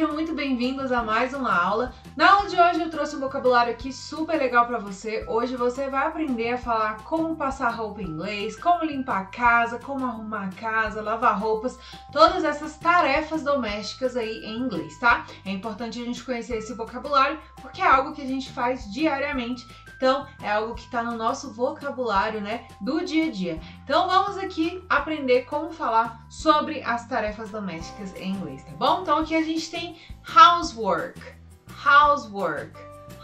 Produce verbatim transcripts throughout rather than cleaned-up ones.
Sejam muito bem-vindos a mais uma aula. Na aula de hoje eu trouxe um vocabulário aqui super legal para você. Hoje você vai aprender a falar como passar roupa em inglês, como limpar a casa, como arrumar a casa, lavar roupas, todas essas tarefas domésticas aí em inglês, tá? É importante a gente conhecer esse vocabulário porque é algo que a gente faz diariamente. Então, é algo que tá no nosso vocabulário, né, do dia a dia. Então, vamos aqui aprender como falar sobre as tarefas domésticas em inglês, tá bom? Então, aqui a gente tem housework, housework,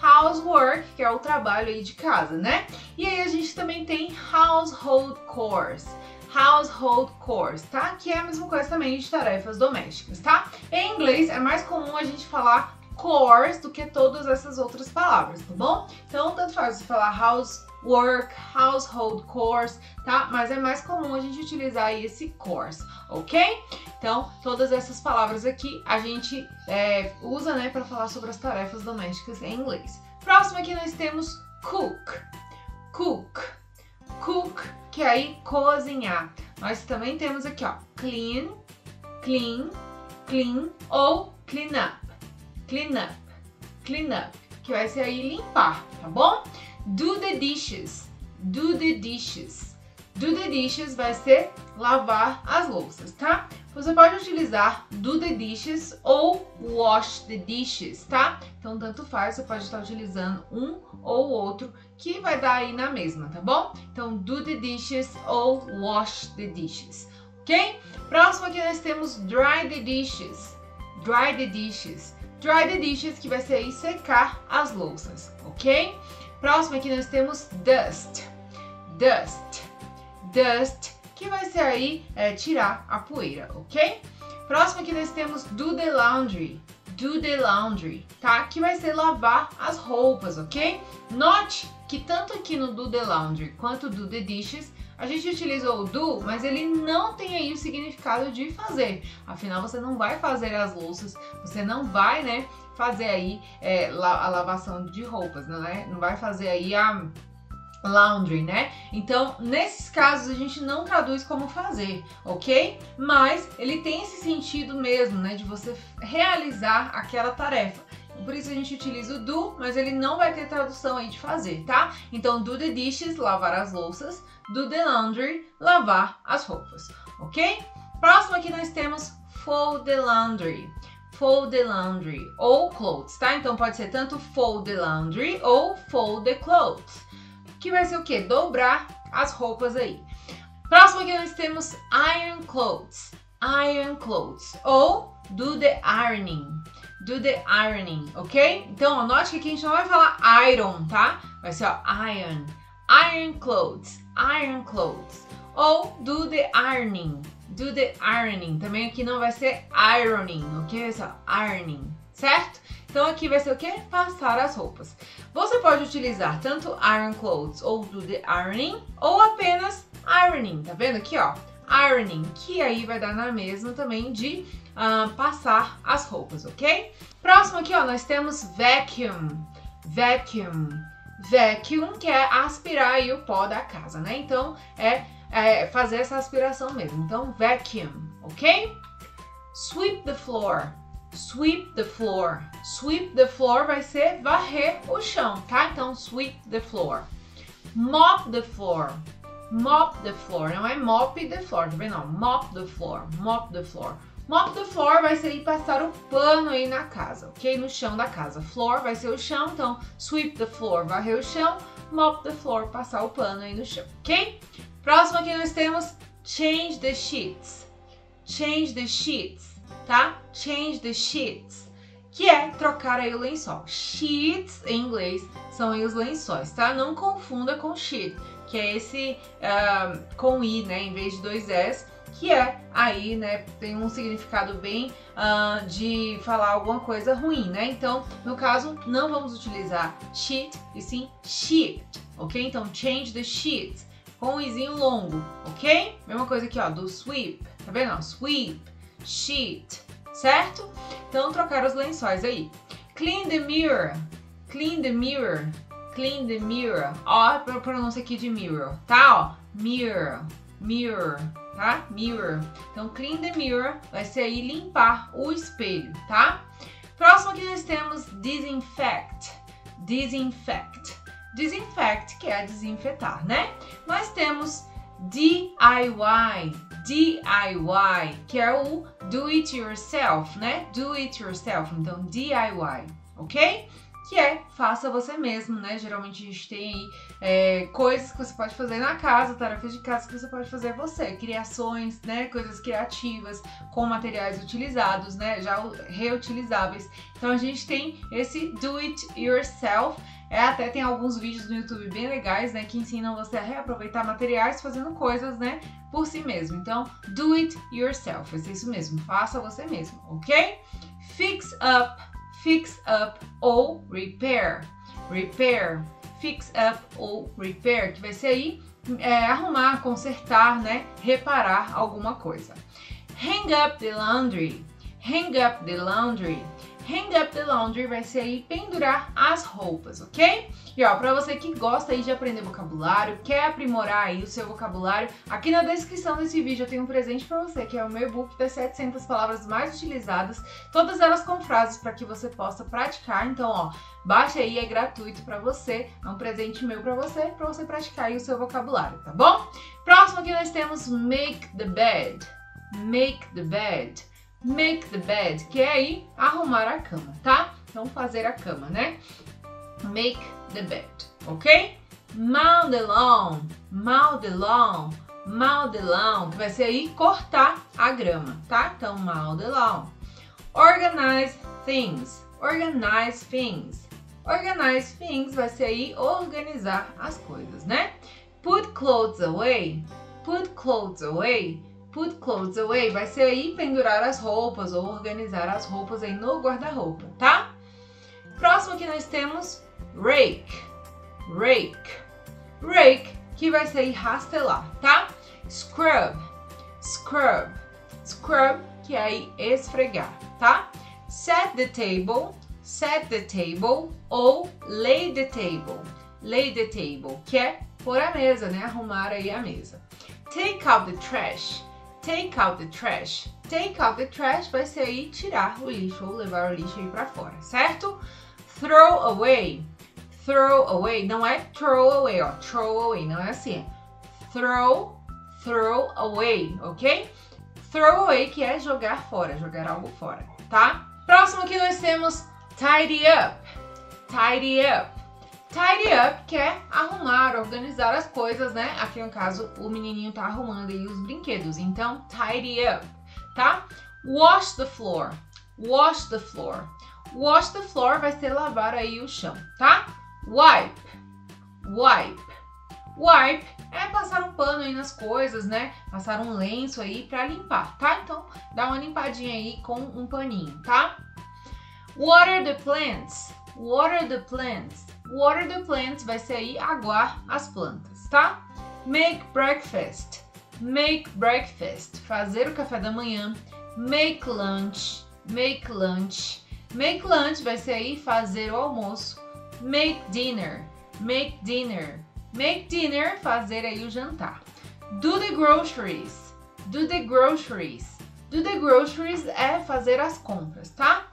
housework, que é o trabalho aí de casa, né? E aí a gente também tem household chores, household chores, tá? Que é a mesma coisa também de tarefas domésticas, tá? Em inglês, é mais comum a gente falar chores do que todas essas outras palavras, tá bom? Então, tanto faz você falar housework, household chores, tá? Mas é mais comum a gente utilizar esse chores, ok? Então, todas essas palavras aqui a gente é, usa, né, para falar sobre as tarefas domésticas em inglês. Próximo aqui nós temos cook, cook, cook, que é aí cozinhar. Nós também temos aqui, ó, clean, clean, clean ou clean up. Clean up, clean up, que vai ser aí limpar, tá bom? Do the dishes, do the dishes, do the dishes vai ser lavar as louças, tá? Você pode utilizar do the dishes ou wash the dishes, tá? Então tanto faz, você pode estar utilizando um ou outro que vai dar aí na mesma, tá bom? Então do the dishes ou wash the dishes, ok? Próximo aqui nós temos dry the dishes, dry the dishes. Dry the dishes, que vai ser aí secar as louças, ok? Próximo aqui nós temos dust, dust, dust, que vai ser aí é, tirar a poeira, ok? Próximo aqui nós temos do the laundry, do the laundry, tá? Que vai ser lavar as roupas, ok? Note que tanto aqui no do the laundry quanto do the dishes, a gente utilizou o do, mas ele não tem aí o significado de fazer. Afinal, você não vai fazer as louças, você não vai, né, fazer aí é, a lavação de roupas, não é? Não vai fazer aí a laundry, né? Então, nesses casos, a gente não traduz como fazer, ok? Mas ele tem esse sentido mesmo, né, de você realizar aquela tarefa. Por isso a gente utiliza o do, mas ele não vai ter tradução aí de fazer, tá? Então, do the dishes, lavar as louças. Do the laundry, lavar as roupas, ok? Próximo aqui nós temos fold the laundry. Fold the laundry ou clothes, tá? Então, pode ser tanto fold the laundry ou fold the clothes. Que vai ser o quê? Dobrar as roupas aí. Próximo aqui nós temos iron clothes. Iron clothes ou do the ironing. Do the ironing, ok? Então, ó, note que aqui a gente não vai falar iron, tá? Vai ser, ó, iron, iron clothes, iron clothes. Ou do the ironing, do the ironing. Também aqui não vai ser ironing, ok? Vai ser, ó, ironing, certo? Então, aqui vai ser o quê? Passar as roupas. Você pode utilizar tanto iron clothes ou do the ironing, ou apenas ironing, tá vendo aqui, ó? Ironing, que aí vai dar na mesma também de uh, passar as roupas, ok? Próximo aqui, ó, nós temos vacuum, vacuum, vacuum, que é aspirar aí o pó da casa, né? Então, é, é fazer essa aspiração mesmo. Então, vacuum, ok? Sweep the floor, sweep the floor, sweep the floor vai ser varrer o chão, tá? Então, sweep the floor. Mop the floor. Mop the floor, não é mop the floor, tá vendo? Não, mop the floor, mop the floor. Mop the floor vai ser aí passar o pano aí na casa, ok? No chão da casa. Floor vai ser o chão, então sweep the floor, varrer o chão. Mop the floor, passar o pano aí no chão, ok? Próximo aqui nós temos change the sheets. Change the sheets, tá? Change the sheets, que é trocar aí o lençol. Sheets, em inglês, são aí os lençóis, tá? Não confunda com sheet, que é esse uh, com i, né, em vez de dois s, que é aí, né, tem um significado bem uh, de falar alguma coisa ruim, né? Então, no caso, não vamos utilizar sheet e sim sheet, ok? Então, change the sheet com um izinho longo, ok? Mesma coisa aqui, ó, do sweep, tá vendo? Ó, sweep, sheet, certo? Então, trocar os lençóis aí. Clean the mirror, clean the mirror. Clean the mirror, ó, a pronúncia aqui de mirror, tá, ó, mirror, mirror, tá, mirror, então clean the mirror vai ser aí limpar o espelho, tá? Próximo aqui nós temos disinfect. Disinfect. Disinfect, que é desinfetar, né? Nós temos D I Y. D I Y, que é o do it yourself, né? Do it yourself. Então, D I Y, ok? Que é faça você mesmo, né? Geralmente a gente tem aí é, coisas que você pode fazer na casa, tarefas de casa que você pode fazer você, criações, né? Coisas criativas com materiais utilizados, né? Já reutilizáveis. Então a gente tem esse do it yourself. É, até tem alguns vídeos no YouTube bem legais, né? Que ensinam você a reaproveitar materiais fazendo coisas, né? Por si mesmo. Então, do it yourself. É isso mesmo. Faça você mesmo, ok? Fix up. Fix up ou repair, repair, fix up ou repair, que vai ser aí é, arrumar, consertar, né, reparar alguma coisa. Hang up the laundry, hang up the laundry, hang up the laundry vai ser aí pendurar as roupas, ok? E ó, pra você que gosta aí de aprender vocabulário, quer aprimorar aí o seu vocabulário, aqui na descrição desse vídeo eu tenho um presente pra você, que é o meu e-book das setecentas palavras mais utilizadas, todas elas com frases pra que você possa praticar. Então, ó, baixa aí, é gratuito pra você, é um presente meu pra você, pra você praticar aí o seu vocabulário, tá bom? Próximo aqui nós temos make the bed, make the bed, make the bed, que é aí arrumar a cama, tá? Então, fazer a cama, né? Make the bed, ok? Mow the lawn, mow the lawn, mow the lawn, que vai ser aí cortar a grama, tá? Então, mow the lawn. Organize things, organize things, organize things vai ser aí organizar as coisas, né? Put clothes away, put clothes away, put clothes away vai ser aí pendurar as roupas ou organizar as roupas aí no guarda-roupa, tá? Próximo aqui nós temos rake, rake, rake, que vai ser rastelar, tá? Scrub, scrub, scrub, que é aí esfregar, tá? Set the table, set the table, ou lay the table, lay the table, que é pôr a mesa, né? Arrumar aí a mesa. Take out the trash, take out the trash, take out the trash vai ser aí tirar o lixo ou levar o lixo aí pra fora, certo? Throw away, throw away, não é throw away, ó, throw away, não é assim, é throw, throw away, ok? Throw away, que é jogar fora, jogar algo fora, tá? Próximo aqui nós temos tidy up, tidy up, tidy up, que é arrumar, organizar as coisas, né? Aqui no caso, o menininho tá arrumando aí os brinquedos, então tidy up, tá? Wash the floor, wash the floor. Wash the floor vai ser lavar aí o chão, tá? Wipe, wipe, wipe é passar um pano aí nas coisas, né? Passar um lenço aí pra limpar, tá? Então, dá uma limpadinha aí com um paninho, tá? Water the plants, water the plants, water the plants vai ser aí aguar as plantas, tá? Make breakfast, make breakfast, fazer o café da manhã. Make lunch, make lunch. Make lunch vai ser aí fazer o almoço. Make dinner, make dinner, make dinner, fazer aí o jantar. Do the groceries, do the groceries, do the groceries é fazer as compras, tá?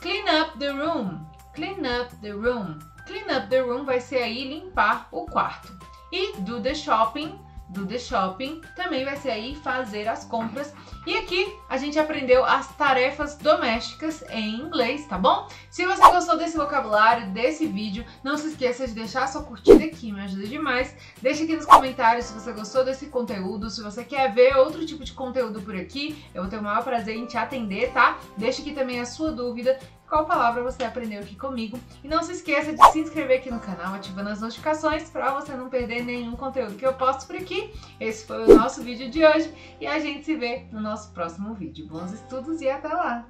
Clean up the room, clean up the room, clean up the room vai ser aí limpar o quarto. E do the shopping, do the shopping também vai ser aí fazer as compras. E aqui a gente aprendeu as tarefas domésticas em inglês, tá bom? Se você gostou desse vocabulário, desse vídeo, não se esqueça de deixar sua curtida aqui, me ajuda demais. Deixa aqui nos comentários se você gostou desse conteúdo, se você quer ver outro tipo de conteúdo por aqui, eu vou ter o maior prazer em te atender, tá? Deixa aqui também a sua dúvida, qual palavra você aprendeu aqui comigo. E não se esqueça de se inscrever aqui no canal, ativando as notificações pra você não perder nenhum conteúdo que eu posto por aqui. Esse foi o nosso vídeo de hoje e a gente se vê no nosso próximo vídeo. Bons estudos e até lá!